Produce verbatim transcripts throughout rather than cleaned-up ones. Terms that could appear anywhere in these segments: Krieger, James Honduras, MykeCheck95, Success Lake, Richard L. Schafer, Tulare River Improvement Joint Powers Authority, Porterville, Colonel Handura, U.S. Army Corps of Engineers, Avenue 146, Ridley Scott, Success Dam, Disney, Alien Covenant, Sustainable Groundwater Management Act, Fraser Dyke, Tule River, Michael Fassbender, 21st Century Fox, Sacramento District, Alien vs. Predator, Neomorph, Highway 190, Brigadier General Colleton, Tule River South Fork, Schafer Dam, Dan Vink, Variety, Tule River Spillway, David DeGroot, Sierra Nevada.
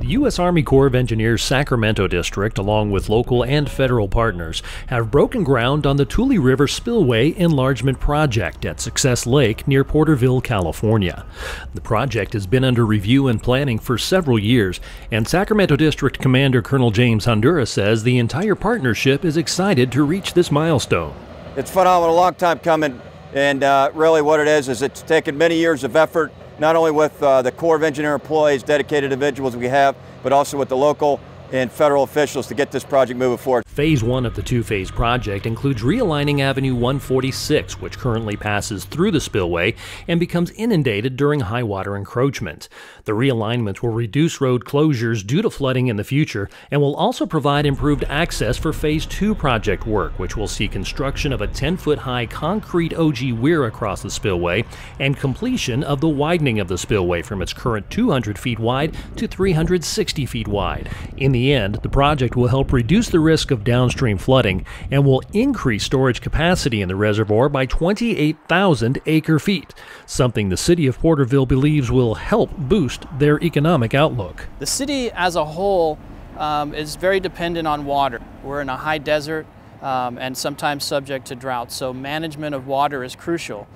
The U S Army Corps of Engineers Sacramento District, along with local and federal partners, have broken ground on the Tule River Spillway Enlargement Project at Success Lake near Porterville, California. The project has been under review and planning for several years, and Sacramento District Commander Colonel James Honduras says the entire partnership is excited to reach this milestone. It's phenomenal, a long time coming, and uh, really what it is is it's taken many years of effort, not only with uh, the Corps of Engineer employees, dedicated individuals we have, but also with the local and federal officials to get this project moving forward. Phase one of the two-phase project includes realigning Avenue one forty-six, which currently passes through the spillway and becomes inundated during high water encroachment. The realignment will reduce road closures due to flooding in the future and will also provide improved access for phase two project work, which will see construction of a ten-foot-high concrete O G weir across the spillway and completion of the widening of the spillway from its current two hundred feet wide to three hundred sixty feet wide. In the In the end, the project will help reduce the risk of downstream flooding and will increase storage capacity in the reservoir by twenty-eight thousand acre-feet, something the city of Porterville believes will help boost their economic outlook. The city as a whole um, is very dependent on water. We're in a high desert um, and sometimes subject to drought, so management of water is crucial.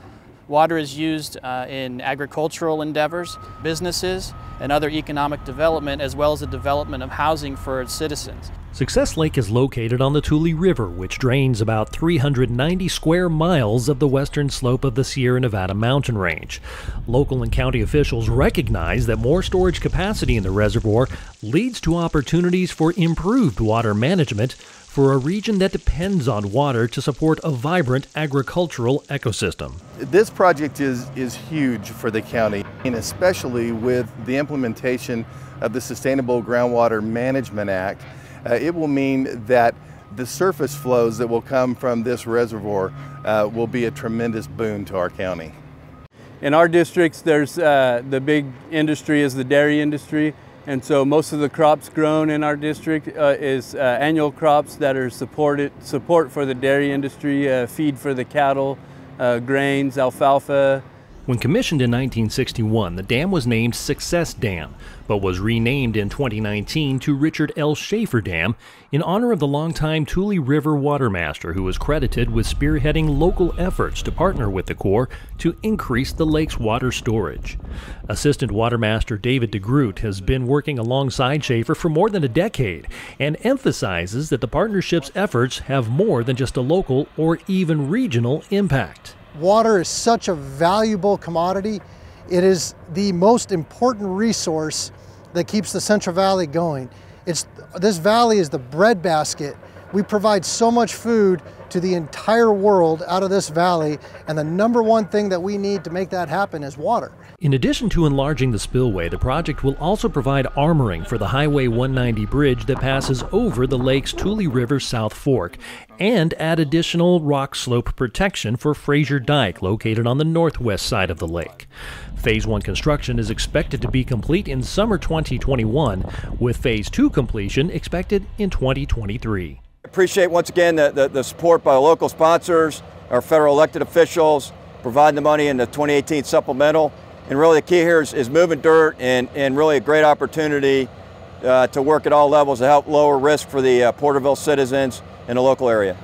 Water is used uh, in agricultural endeavors, businesses, and other economic development, as well as the development of housing for its citizens. Success Lake is located on the Tule River, which drains about three hundred ninety square miles of the western slope of the Sierra Nevada mountain range. Local and county officials recognize that more storage capacity in the reservoir leads to opportunities for improved water management for a region that depends on water to support a vibrant agricultural ecosystem. This project is, is huge for the county, and especially with the implementation of the Sustainable Groundwater Management Act. Uh, it will mean that the surface flows that will come from this reservoir uh, will be a tremendous boon to our county. In our districts, there's uh, the big industry is the dairy industry, and so most of the crops grown in our district uh, is uh, annual crops that are supported support for the dairy industry, uh, feed for the cattle, uh, grains, alfalfa. When commissioned in nineteen sixty-one, the dam was named Success Dam, but was renamed in twenty nineteen to Richard L. Schafer Dam in honor of the longtime Tule River watermaster who was credited with spearheading local efforts to partner with the Corps to increase the lake's water storage. Assistant Watermaster David DeGroot has been working alongside Schafer for more than a decade and emphasizes that the partnership's efforts have more than just a local or even regional impact. Water is such a valuable commodity. It is the most important resource that keeps the Central Valley going. It's, this valley is the breadbasket. We provide so much food to the entire world out of this valley, and the number one thing that we need to make that happen is water. In addition to enlarging the spillway, the project will also provide armoring for the Highway one ninety bridge that passes over the lake's Tule River South Fork, and add additional rock slope protection for Fraser Dyke, located on the northwest side of the lake. Phase one construction is expected to be complete in summer twenty twenty-one, with phase two completion expected in twenty twenty-three. Appreciate once again the, the, the support by local sponsors, our federal elected officials, providing the money in the twenty eighteen supplemental. And really the key here is, is moving dirt and, and really a great opportunity uh, to work at all levels to help lower risk for the uh, Porterville citizens in the local area.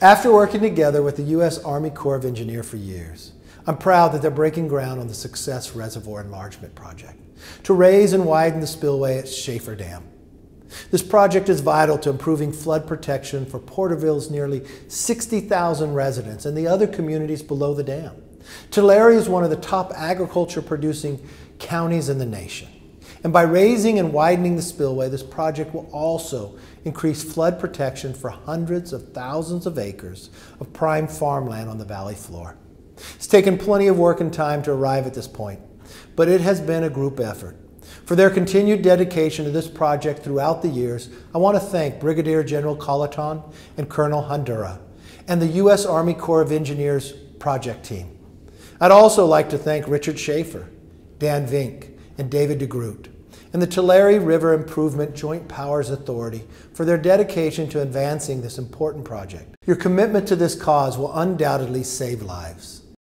After working together with the U S Army Corps of Engineers for years, I'm proud that they're breaking ground on the Success Reservoir Enlargement Project to raise and widen the spillway at Schafer Dam. This project is vital to improving flood protection for Porterville's nearly sixty thousand residents and the other communities below the dam. Tulare is one of the top agriculture-producing counties in the nation. And by raising and widening the spillway, this project will also increase flood protection for hundreds of thousands of acres of prime farmland on the valley floor. It's taken plenty of work and time to arrive at this point, but it has been a group effort. For their continued dedication to this project throughout the years, I want to thank Brigadier General Colleton and Colonel Handura and the U S Army Corps of Engineers project team. I'd also like to thank Richard Schafer, Dan Vink, and David DeGroot, and the Tulare River Improvement Joint Powers Authority for their dedication to advancing this important project. Your commitment to this cause will undoubtedly save lives.